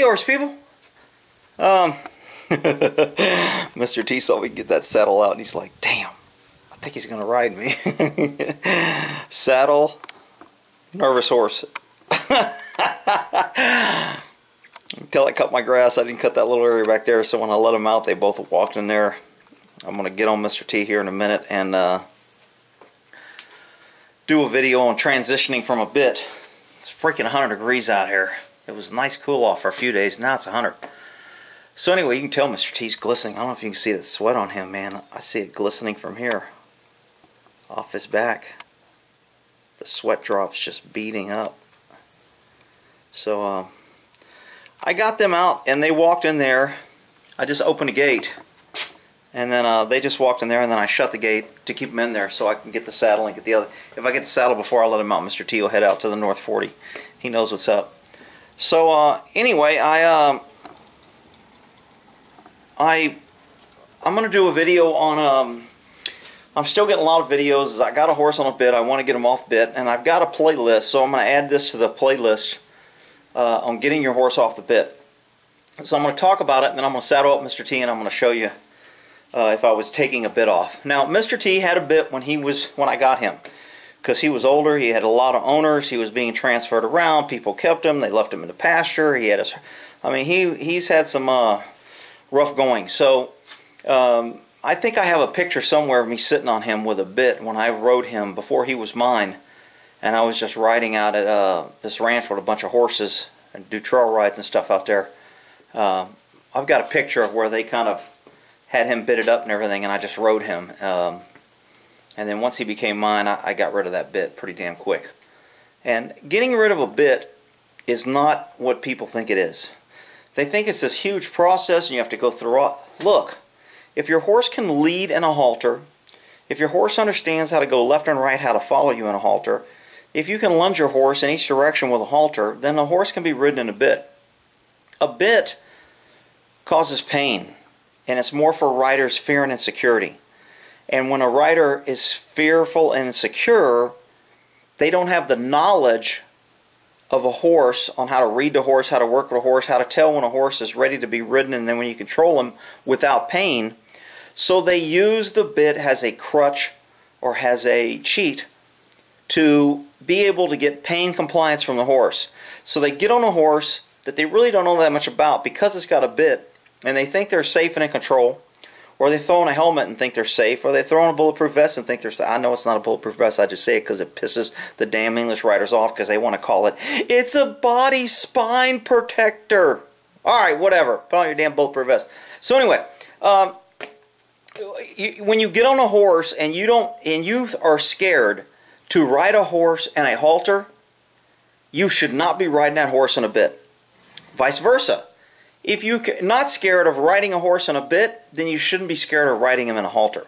yours, people. Mr. T saw we could get that saddle out, and he's like, damn, I think he's going to ride me. Saddle, nervous horse. Until I cut my grass, I didn't cut that little area back there, so when I let them out, they both walked in there. I'm going to get on Mr. T here in a minute and do a video on transitioning from a bit. It's freaking 100 degrees out here. It was a nice cool off for a few days. Now it's 100. So anyway, you can tell Mr. T's glistening. I don't know if you can see that sweat on him, man. I see it glistening from here. Off his back. The sweat drops just beating up. So, I got them out and they walked in there. I just opened the gate. And then they just walked in there, and then I shut the gate to keep them in there so I can get the saddle and get the other. If I get the saddle before I let him out, Mr. T will head out to the North 40. He knows what's up. So anyway, I'm going to do a video on, I'm still getting a lot of videos. I got a horse on a bit. I want to get him off bit, and I've got a playlist, so I'm going to add this to the playlist on getting your horse off the bit. So I'm going to talk about it, and then I'm going to saddle up Mr. T, and I'm going to show you if I was taking a bit off. Now, Mr. T had a bit when I got him, because he was older. He had a lot of owners. He was being transferred around. People kept him. They left him in the pasture. He had his, I mean, he's had some rough going. So I think I have a picture somewhere of me sitting on him with a bit when I rode him before he was mine, and I was just riding out at this ranch with a bunch of horses and do trail rides and stuff out there. I've got a picture of where they kind of had him bitted up and everything, and I just rode him. And then once he became mine, I got rid of that bit pretty damn quick. And getting rid of a bit is not what people think it is. They think it's this huge process and you have to go through it. Look, if your horse can lead in a halter, if your horse understands how to go left and right, how to follow you in a halter, if you can lunge your horse in each direction with a halter, then a horse can be ridden in a bit. A bit causes pain. And it's more for riders' fear and insecurity. And when a rider is fearful and insecure, they don't have the knowledge of a horse on how to read the horse, how to work with a horse, how to tell when a horse is ready to be ridden, and then when you control him without pain. So they use the bit as a crutch or as a cheat to be able to get pain compliance from the horse. So they get on a horse that they really don't know that much about because it's got a bit, and they think they're safe and in control, or they throw on a helmet and think they're safe, or they throw on a bulletproof vest and think they're safe. I know it's not a bulletproof vest, I just say it because it pisses the damn English riders off because they want to call it, it's a body spine protector. Alright, whatever. Put on your damn bulletproof vest. So anyway, when you get on a horse and you are scared to ride a horse in a halter, you should not be riding that horse in a bit. Vice versa. If you're not scared of riding a horse in a bit, then you shouldn't be scared of riding him in a halter.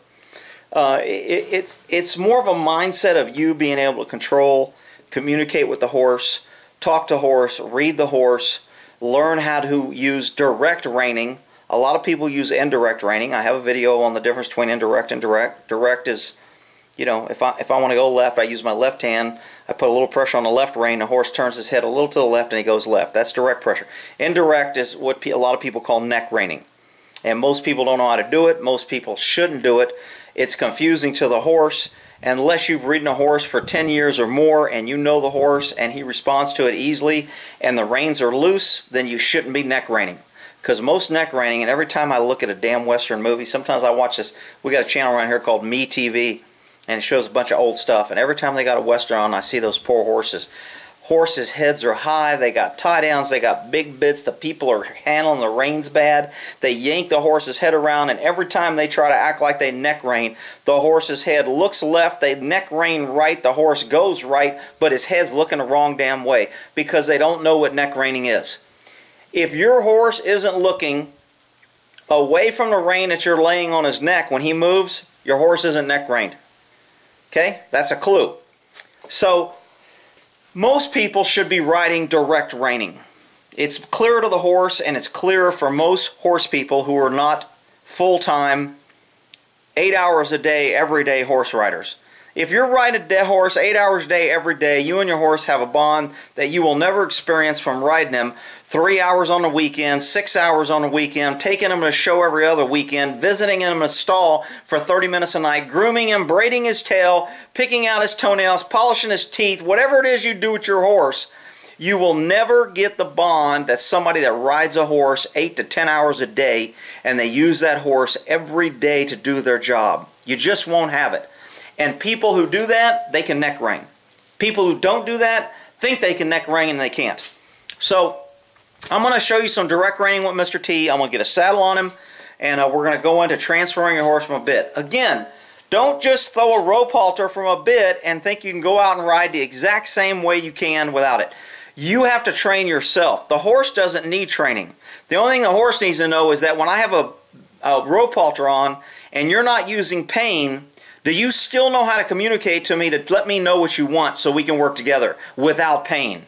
It's more of a mindset of you being able to control, communicate with the horse, talk to horse, read the horse, learn how to use direct reining. A lot of people use indirect reining. I have a video on the difference between indirect and direct. Direct is, you know, if I want to go left, I use my left hand. I put a little pressure on the left rein, the horse turns his head a little to the left and he goes left. That's direct pressure. Indirect is what a lot of people call neck reining. And most people don't know how to do it. Most people shouldn't do it. It's confusing to the horse. Unless you've ridden a horse for 10 years or more and you know the horse and he responds to it easily and the reins are loose, then you shouldn't be neck reining. Because most neck reining, and every time I look at a damn Western movie, sometimes I watch this, we got a channel around here called Me TV. And it shows a bunch of old stuff. And every time they got a Western on, I see those poor horses. Horses' heads are high. They got tie-downs. They got big bits. The people are handling the reins bad. They yank the horse's head around. And every time they try to act like they neck rein, the horse's head looks left. They neck rein right. The horse goes right. But his head's looking the wrong damn way. Because they don't know what neck reining is. If your horse isn't looking away from the rein that you're laying on his neck when he moves, your horse isn't neck reined. Okay, that's a clue. So, most people should be riding direct reining. It's clearer to the horse, and it's clearer for most horse people who are not full-time, 8 hours a day, everyday horse riders. If you're riding a dead horse 8 hours a day every day, you and your horse have a bond that you will never experience from riding him 3 hours on the weekend, 6 hours on the weekend, taking him to a show every other weekend, visiting him in a stall for 30 minutes a night, grooming him, braiding his tail, picking out his toenails, polishing his teeth, whatever it is you do with your horse. You will never get the bond that somebody that rides a horse 8 to 10 hours a day and they use that horse every day to do their job. You just won't have it. And people who do that, they can neck wring. People who don't do that think they can neck wring and they can't. So I'm going to show you some direct reining with Mr. T. I'm going to get a saddle on him and we're going to go into transferring your horse from a bit. Again, don't just throw a rope halter from a bit and think you can go out and ride the exact same way you can without it. You have to train yourself. The horse doesn't need training. The only thing the horse needs to know is that when I have a rope halter on and you're not using pain, do you still know how to communicate to me to let me know what you want so we can work together without pain?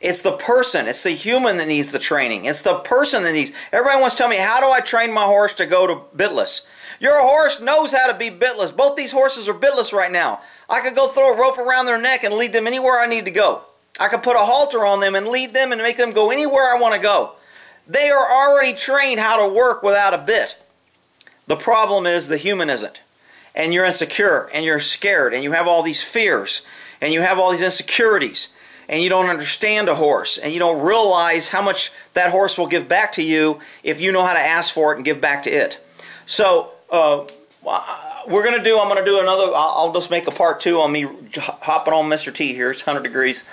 It's the person, it's the human that needs the training. It's the person that needs, everybody wants to tell me, how do I train my horse to go to bitless? Your horse knows how to be bitless. Both these horses are bitless right now. I could go throw a rope around their neck and lead them anywhere I need to go. I could put a halter on them and lead them and make them go anywhere I want to go. They are already trained how to work without a bit. The problem is the human isn't. And you're insecure, and you're scared, and you have all these fears, and you have all these insecurities, and you don't understand a horse, and you don't realize how much that horse will give back to you if you know how to ask for it and give back to it. So I'm going to do another, I'll just make a part two on me hopping on Mr. T here. It's 100 degrees.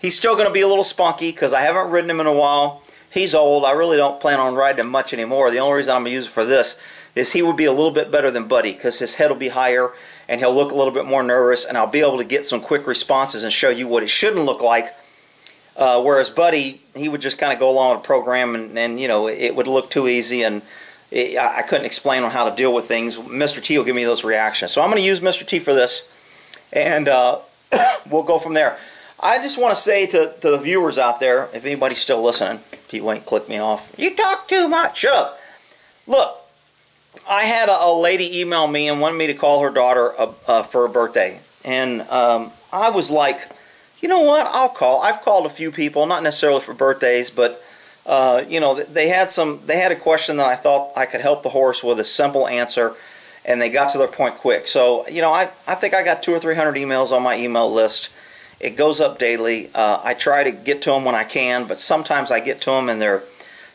He's still going to be a little spunky because I haven't ridden him in a while. He's old. I really don't plan on riding him much anymore. The only reason I'm going to use it for this is he would be a little bit better than Buddy because his head will be higher and he'll look a little bit more nervous and I'll be able to get some quick responses and show you what it shouldn't look like. Whereas Buddy, he would just kind of go along with the program and you know, it would look too easy and I couldn't explain on how to deal with things. Mr. T will give me those reactions. So I'm going to use Mr. T for this and we'll go from there. I just want to say to the viewers out there, if anybody's still listening, Pete Wayne clicked me off. You talk too much. Shut up. Look. I had a lady email me and wanted me to call her daughter for her birthday. And I was like, you know what, I'll call. I've called a few people, not necessarily for birthdays, but you know, they had a question that I thought I could help the horse with a simple answer, and they got to their point quick. So, you know, I think I got 200 or 300 emails on my email list. It goes up daily. I try to get to them when I can, but sometimes I get to them and they're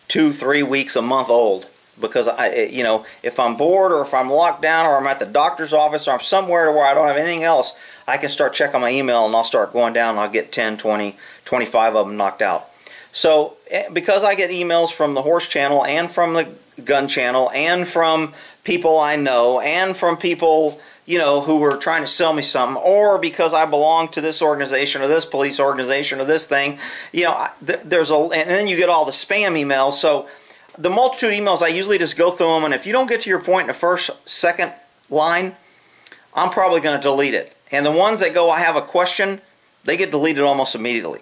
2, 3 weeks, a month old. Because you know, if I'm bored or if I'm locked down or I'm at the doctor's office or I'm somewhere where I don't have anything else, I can start checking my email and I'll start going down and I'll get 10, 20, 25 of them knocked out. So because I get emails from the horse channel and from the gun channel and from people I know and from people, you know, who are trying to sell me something, or because I belong to this organization or this police organization or this thing, you know, and then you get all the spam emails. So the multitude of emails, I usually just go through them, and if you don't get to your point in the first, second line, I'm probably going to delete it. And the ones that go, I have a question, they get deleted almost immediately.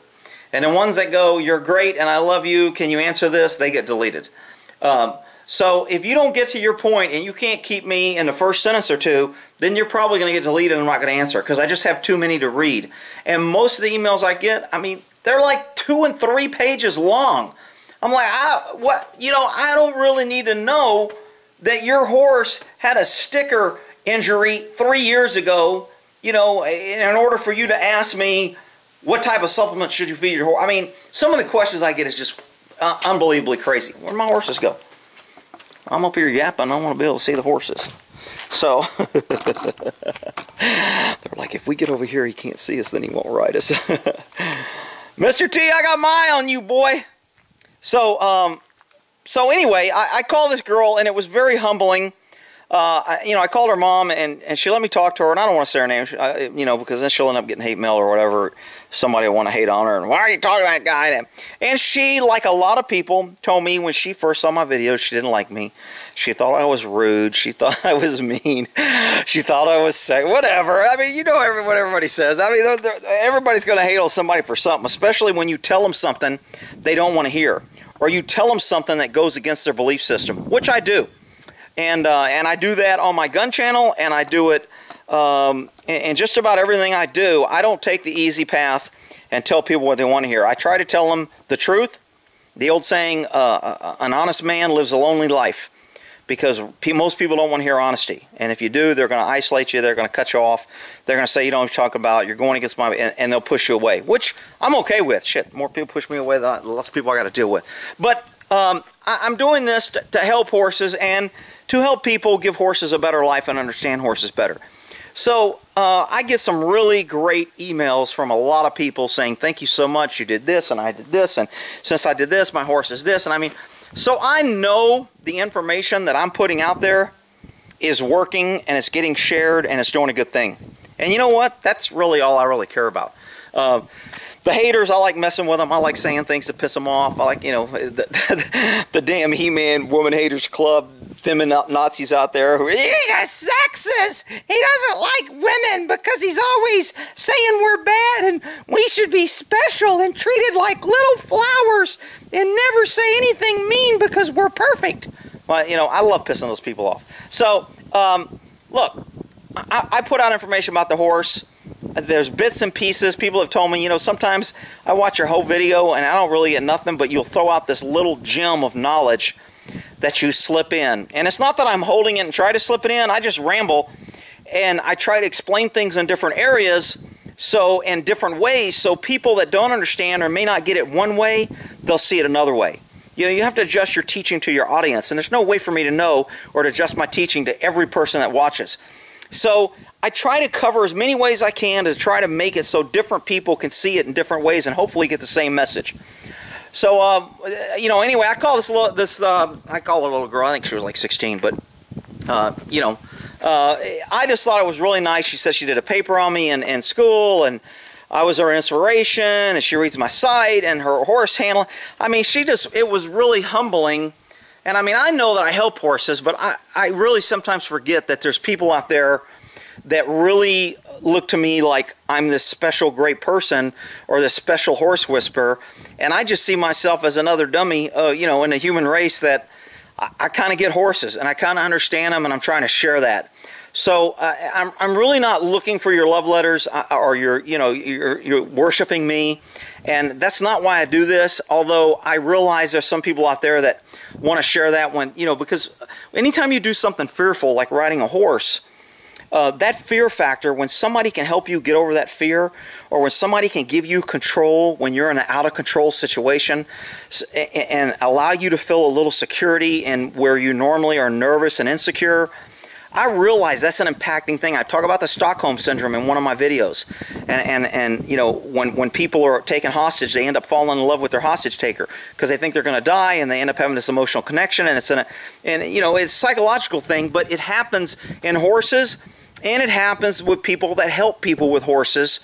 And the ones that go, you're great and I love you, can you answer this, they get deleted. So if you don't get to your point and you can't keep me in the first sentence or two, then you're probably going to get deleted and I'm not going to answer because I just have too many to read. And most of the emails I get, I mean, they're like 2 and 3 pages long. I'm like, I don't really need to know that your horse had a sticker injury 3 years ago, you know, in order for you to ask me what type of supplement should you feed your horse. I mean, some of the questions I get is just unbelievably crazy. Where'd my horses go? I'm up here yapping. I want to be able to see the horses. So, they're like, if we get over here, he can't see us, then he won't ride us. Mr. T, I got my eye on you, boy. So, anyway, I called this girl, and it was very humbling. You know, I called her mom, and she let me talk to her, and I don't want to say her name, you know, because then she'll end up getting hate mail or whatever. Somebody will want to hate on her, and why are you talking to that guy? And she, like a lot of people, told me when she first saw my videos, she didn't like me. She thought I was rude. She thought I was mean. She thought I was sick. Whatever. I mean, you know what everybody says. I mean, everybody's going to hate on somebody for something, especially when you tell them something they don't want to hear. Or you tell them something that goes against their belief system, which I do, and I do that on my gun channel, and I do it and just about everything I do, I don't take the easy path and tell people what they want to hear. I try to tell them the truth. The old saying, an honest man lives a lonely life, because most people don't want to hear honesty. And if you do, they're going to isolate you. They're going to cut you off. They're going to say, you don't talk about, you're going against my, and they'll push you away, which I'm okay with. Shit, more people push me away, the less people I got to deal with. But I'm doing this to help horses and to help people give horses a better life and understand horses better. So I get some really great emails from a lot of people saying, thank you so much, you did this, and I did this, and since I did this, my horse is this, and I mean, so I know the information that I'm putting out there is working, and it's getting shared, and it's doing a good thing. And you know what? That's really all I really care about. The haters, I like messing with them. I like saying things to piss them off. I like, you know, the damn He-Man Woman Haters Club feminist Nazis out there who, he's a sexist. He doesn't like women because he's always saying we're bad and we should be special and treated like little flowers and never say anything mean because we're perfect. Well, you know, I love pissing those people off. So, look, I put out information about the horse. There's bits and pieces. People have told me, you know, sometimes I watch your whole video and I don't really get nothing, but you'll throw out this little gem of knowledge that you slip in. And it's not that I'm holding it and try to slip it in. I just ramble and I try to explain things in different areas, so in different ways, so people that don't understand or may not get it one way, they'll see it another way. You know, you have to adjust your teaching to your audience, and there's no way for me to know or to adjust my teaching to every person that watches. So I try to cover as many ways I can to try to make it so different people can see it in different ways and hopefully get the same message. So, you know, anyway, I call I call a little girl, I think she was like 16, but, you know, I just thought it was really nice. She said she did a paper on me in school, and I was her inspiration, and she reads my site and her horse handle. I mean, she just, it was really humbling. And I mean, I know that I help horses, but I really sometimes forget that there's people out there that really look to me like I'm this special great person or this special horse whisperer, and I just see myself as another dummy, you know, in the human race, that I kind of get horses and I kind of understand them, and I'm trying to share that. So I'm really not looking for your love letters or your, you know, you're worshiping me, and that's not why I do this. Although I realize there's some people out there that want to share that one, you know, because anytime you do something fearful like riding a horse, that fear factor, when somebody can help you get over that fear, or when somebody can give you control when you're in an out-of-control situation and allow you to feel a little security and where you normally are nervous and insecure, I realize that's an impacting thing. I talk about the Stockholm Syndrome in one of my videos, and you know, when people are taken hostage, they end up falling in love with their hostage taker because they think they're going to die, and they end up having this emotional connection, and it's you know, it's a psychological thing, but it happens in horses. And it happens with people that help people with horses.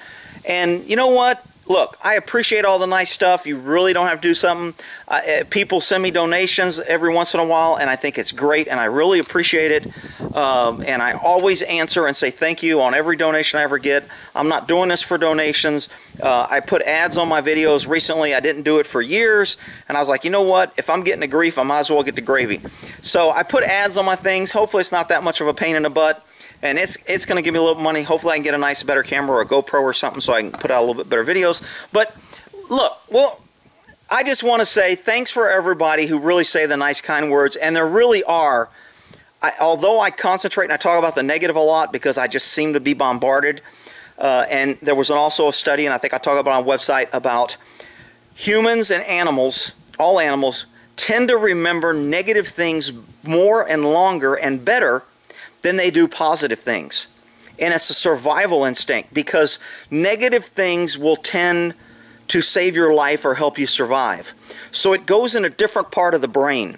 And you know what? Look, I appreciate all the nice stuff. You really don't have to do something. People send me donations every once in a while, and I think it's great, and I really appreciate it. And I always answer and say thank you on every donation I ever get. I'm not doing this for donations. I put ads on my videos recently. I didn't do it for years, and I was like, you know what? If I'm getting the grief, I might as well get the gravy. So I put ads on my things. Hopefully it's not that much of a pain in the butt. And it's going to give me a little money. Hopefully I can get a nice, better camera or a GoPro or something so I can put out a little bit better videos. But look, well, I just want to say thanks for everybody who really say the nice, kind words. And there really are. Although I concentrate and I talk about the negative a lot because I just seem to be bombarded. And there was also a study, and I think I talk about on my website, about humans and animals, all animals, tend to remember negative things more and longer and better than they do positive things. And it's a survival instinct, because negative things will tend to save your life or help you survive. So it goes in a different part of the brain.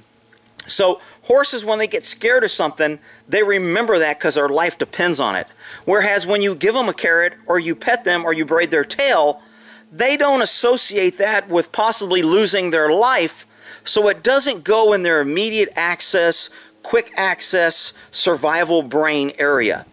So horses, when they get scared of something, they remember that because their life depends on it. Whereas when you give them a carrot or you pet them or you braid their tail, they don't associate that with possibly losing their life. So it doesn't go in their immediate access, quick access, survival brain area.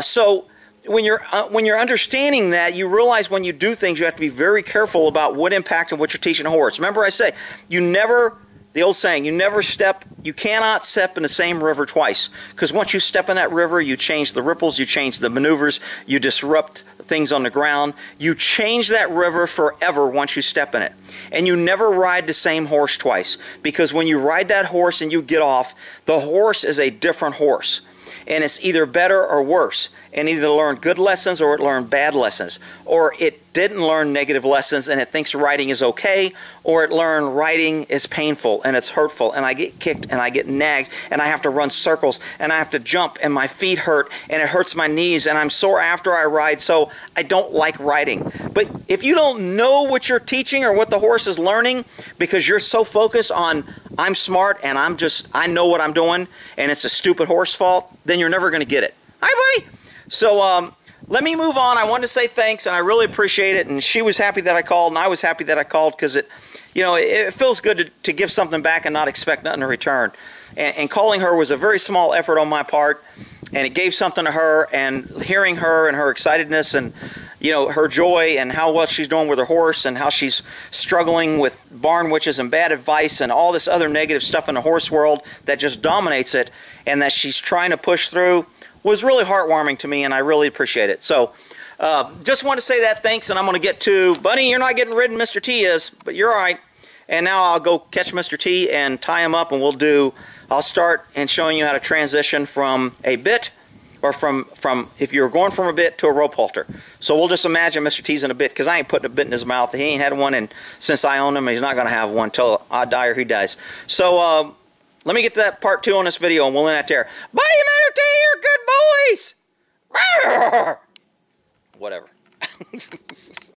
So when you're understanding that, you realize when you do things, you have to be very careful about what impact and what you're teaching a horse. Remember I say, you never The old saying, you cannot step in the same river twice, because once you step in that river, you change the ripples, you change the maneuvers, you disrupt things on the ground. You change that river forever once you step in it. And you never ride the same horse twice, because when you ride that horse and you get off, the horse is a different horse. And it's either better or worse. And either learned good lessons or it learned bad lessons. Or it didn't learn negative lessons and it thinks riding is okay. Or it learned riding is painful and it's hurtful. And I get kicked and I get nagged and I have to run circles and I have to jump and my feet hurt and it hurts my knees and I'm sore after I ride, so I don't like riding. But if you don't know what you're teaching or what the horse is learning, because you're so focused on I'm smart and I know what I'm doing and it's a stupid horse fault, then you're never going to get it. Hi, buddy. So let me move on. I wanted to say thanks, and I really appreciate it. And she was happy that I called, and I was happy that I called, because it, you know, it feels good to give something back and not expect nothing in return. And calling her was a very small effort on my part, and it gave something to her. And hearing her and her excitedness and, you know, her joy and how well she's doing with her horse and how she's struggling with barn witches and bad advice and all this other negative stuff in the horse world that just dominates it, and that she's trying to push through, was really heartwarming to me, and I really appreciate it. So just want to say that thanks, and I'm going to get to Buddy. You're not getting ridden, Mr. T is, but you're all right. And now I'll go catch Mr. T and tie him up, and I'll start and showing you how to transition from a bit, or if you're going from a bit to a rope halter. So we'll just imagine Mr. T's in a bit, because I ain't putting a bit in his mouth. He ain't had one, and since I own him, he's not going to have one until I die or he dies. So let me get to that part 2 on this video, and we'll end that there. Buddy and Mr. T, you're good boys! Whatever.